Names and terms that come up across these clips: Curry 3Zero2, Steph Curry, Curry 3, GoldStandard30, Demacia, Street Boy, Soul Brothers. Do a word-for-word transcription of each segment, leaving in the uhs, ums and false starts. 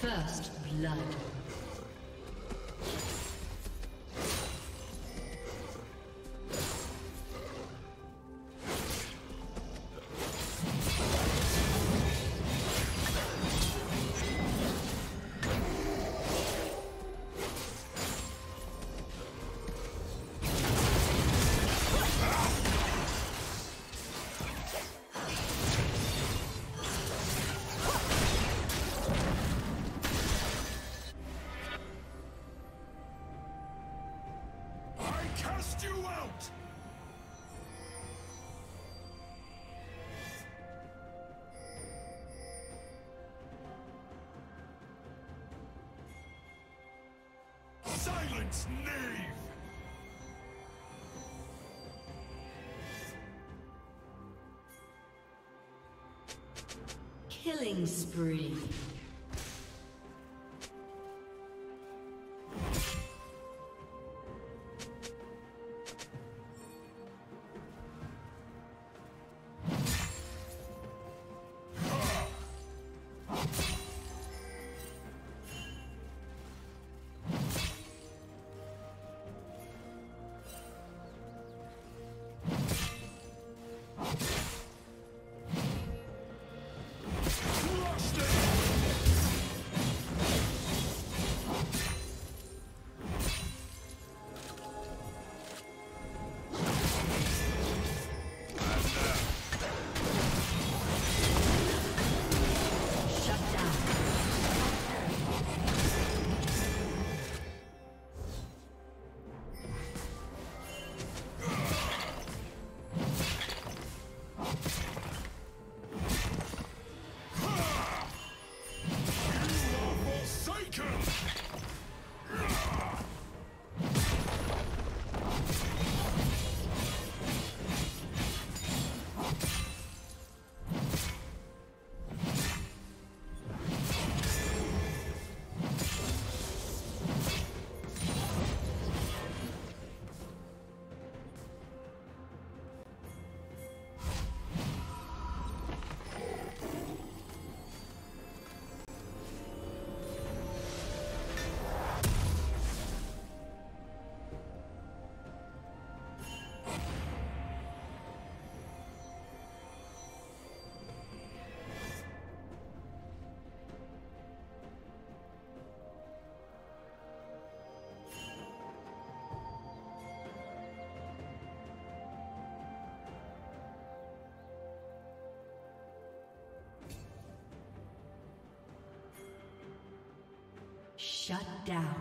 First blood. Silence, knave! Killing spree. Shut down.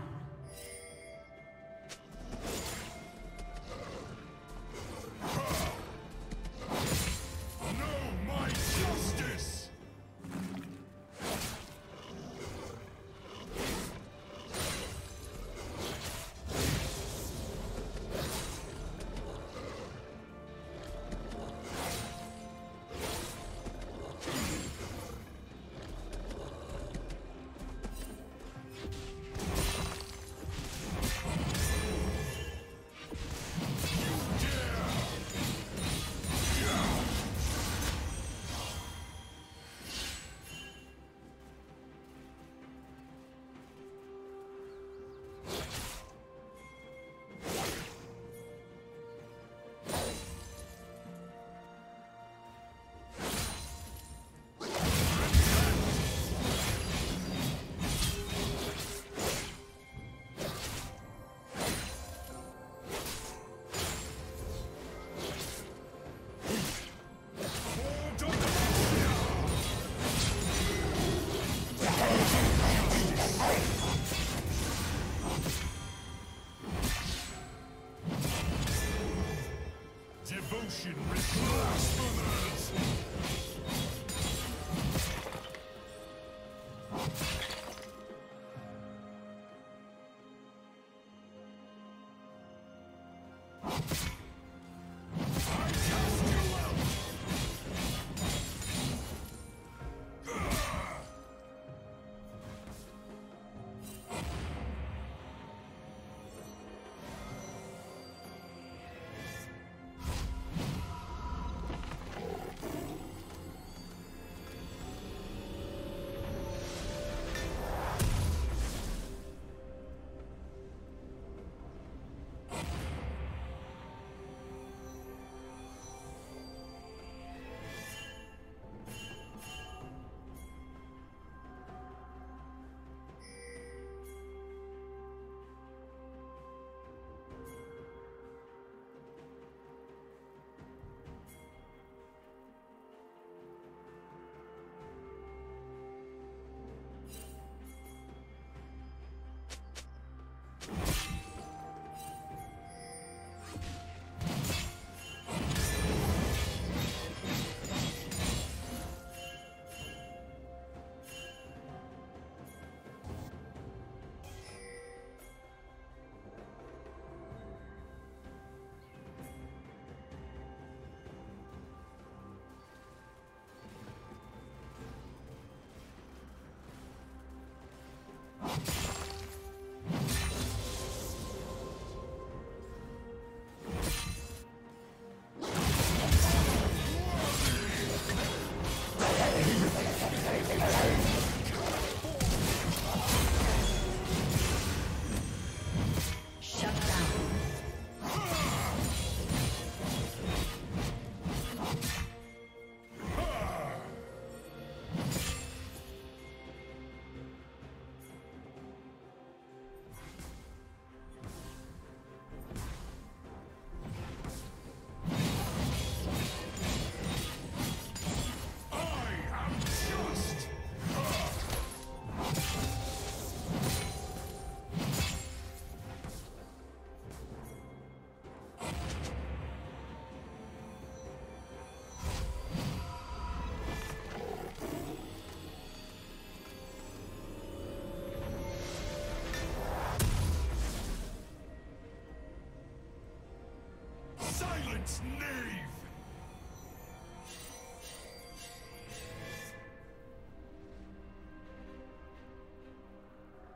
its nave!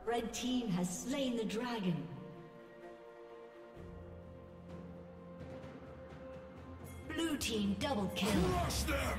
Red team has slain the dragon. Blue team double kill. Crush them!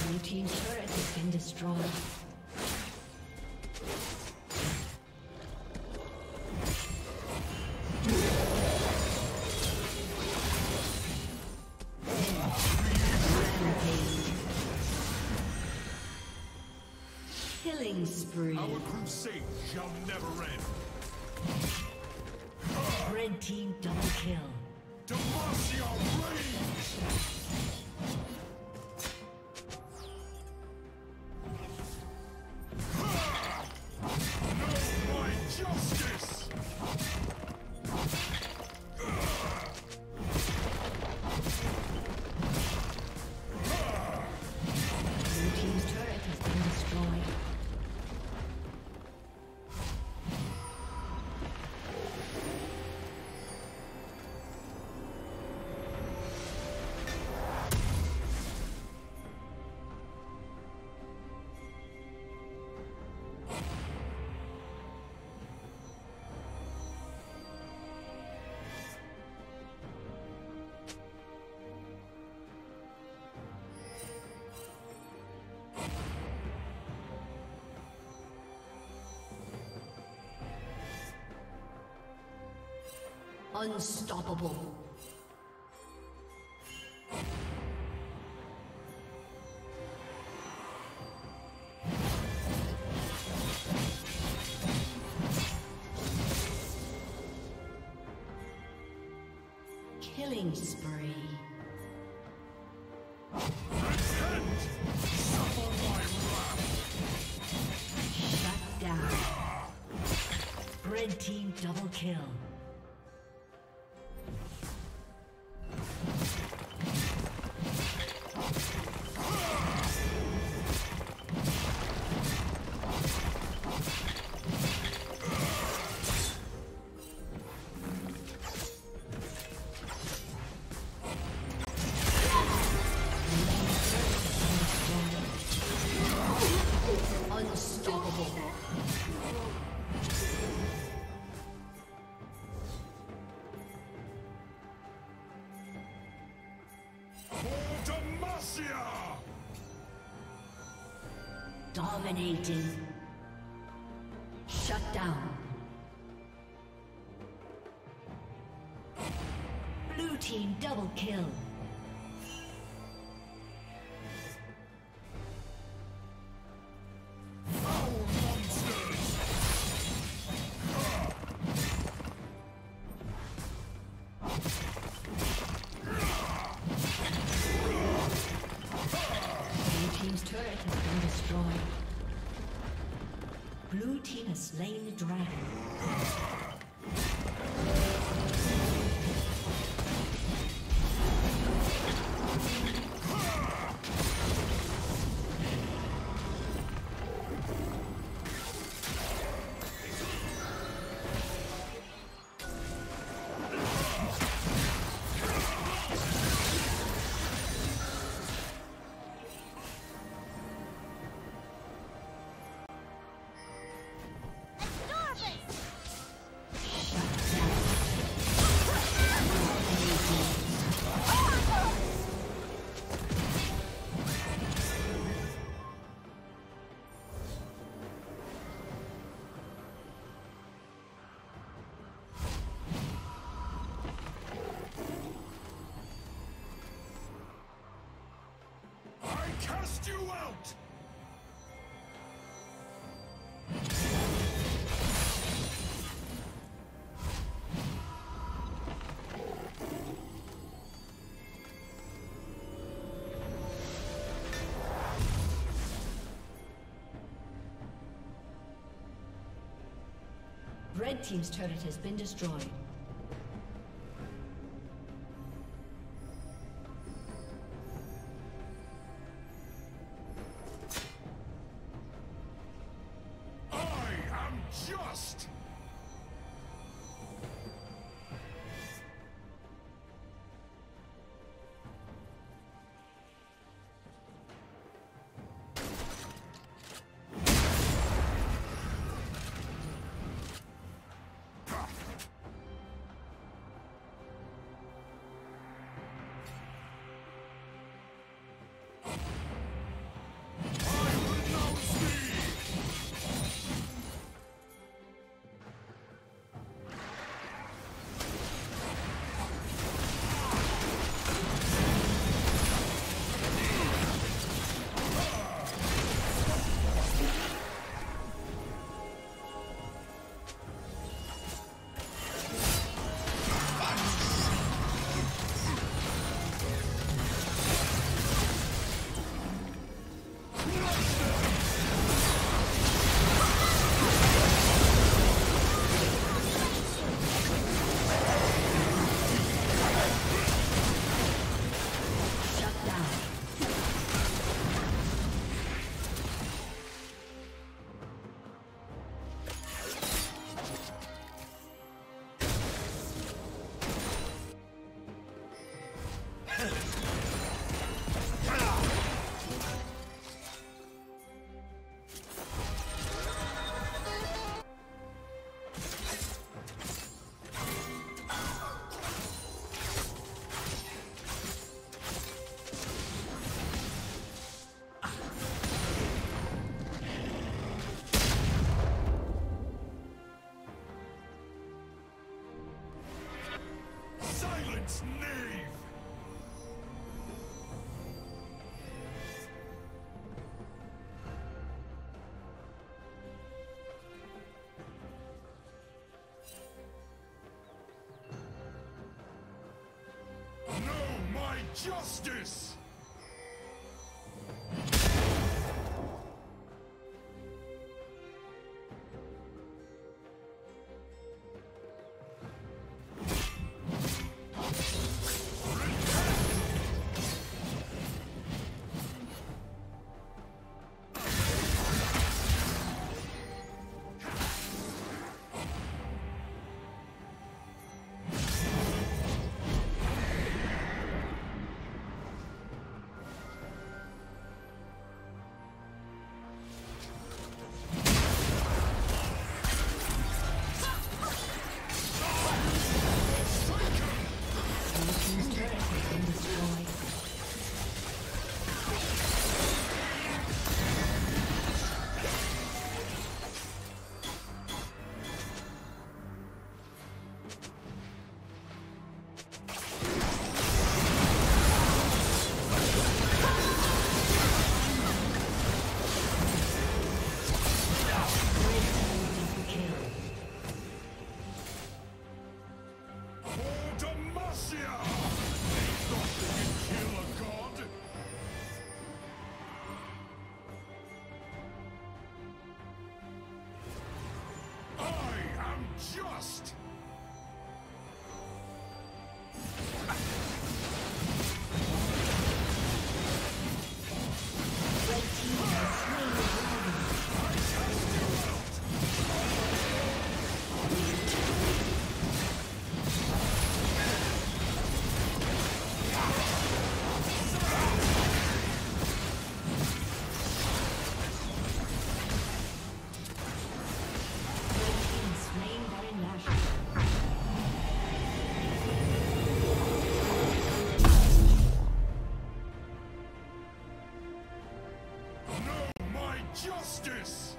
Blue team's turret has been destroyed. Our crusade shall never end. Red team double kill. Demacia rage! Unstoppable. Killing spree. Shut down. Red team double kill. Demacia! Dominating. Shut down. Blue team double kill. Blue team has slain the dragon. Cast you out! Red team's turret has been destroyed. Just! Justice! Just! Justice!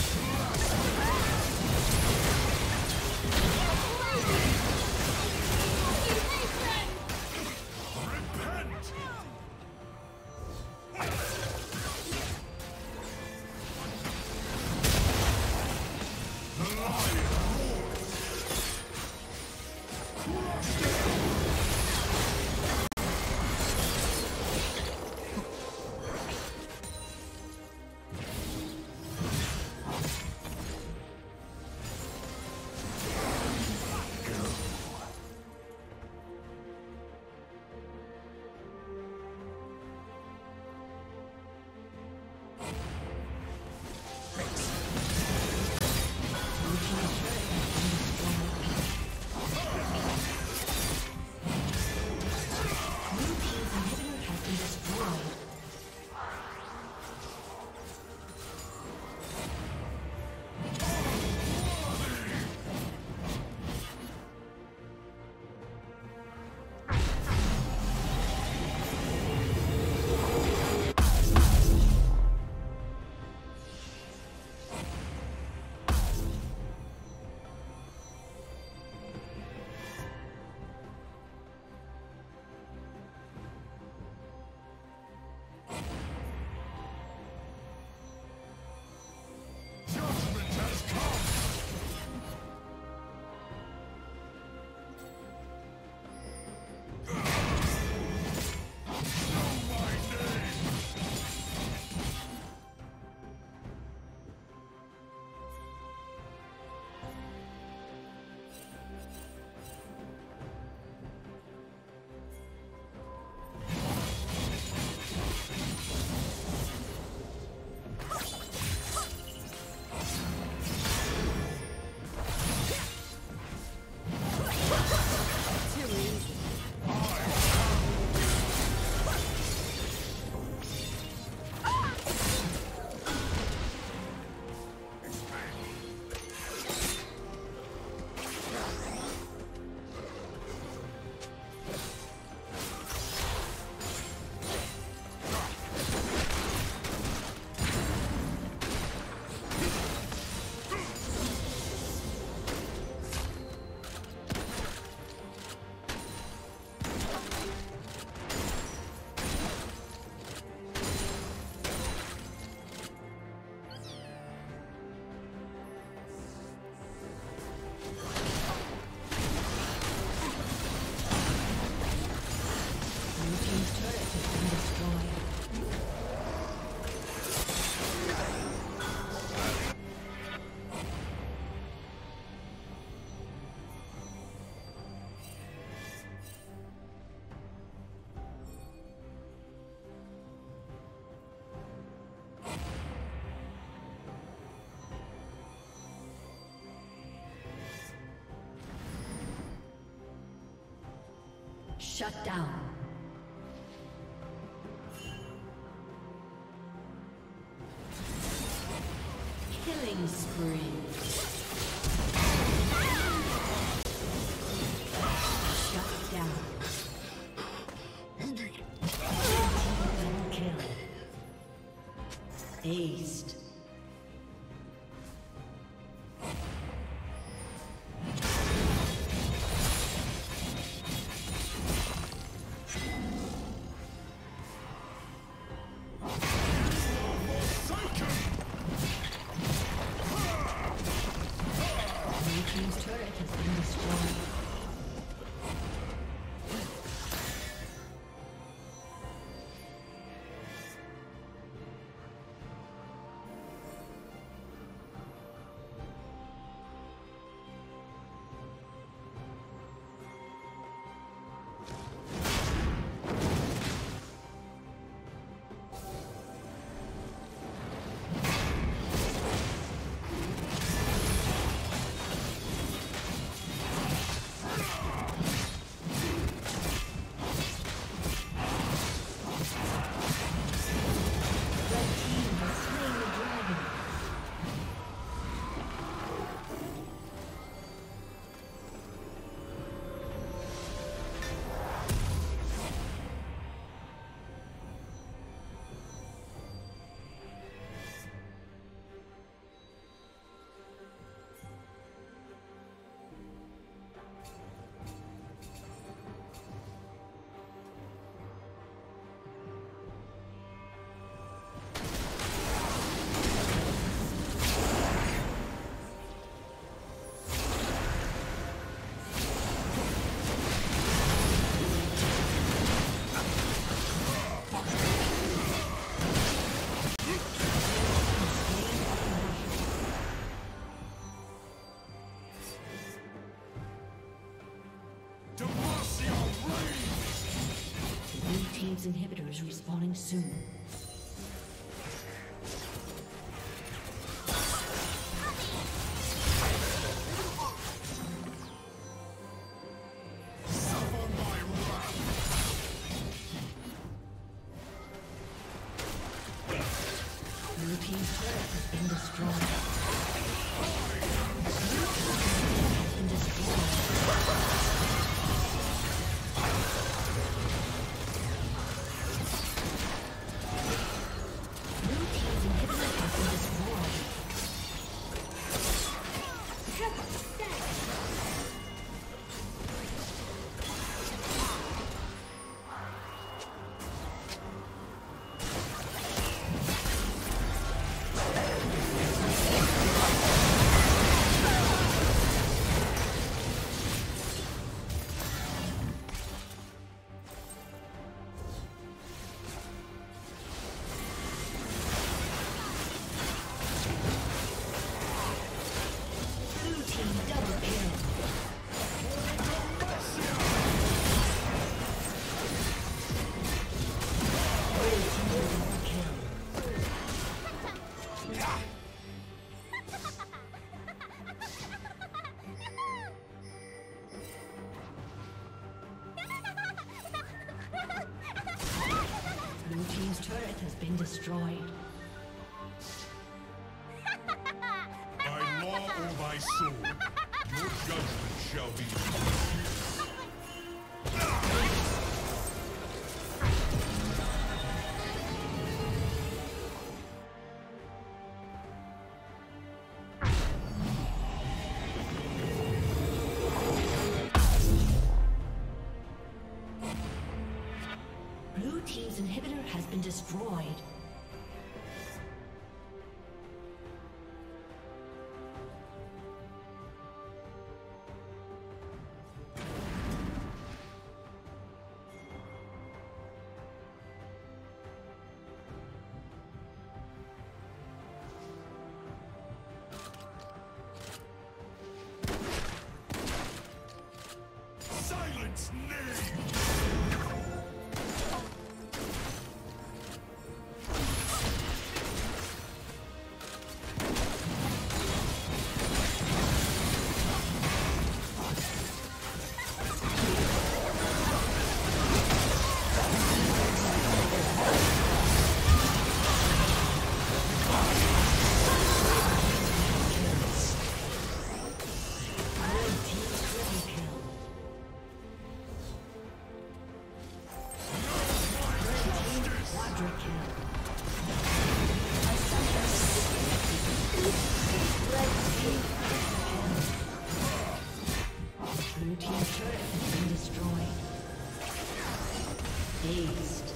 Come on. Shut down. Killing spree. Aced. Demacia reigns! New team's inhibitor is respawning soon. Destroyed. By law or by sword, your judgment shall be Blue team's inhibitor has been destroyed. Name. Blue team's turret has been destroyed. Ace.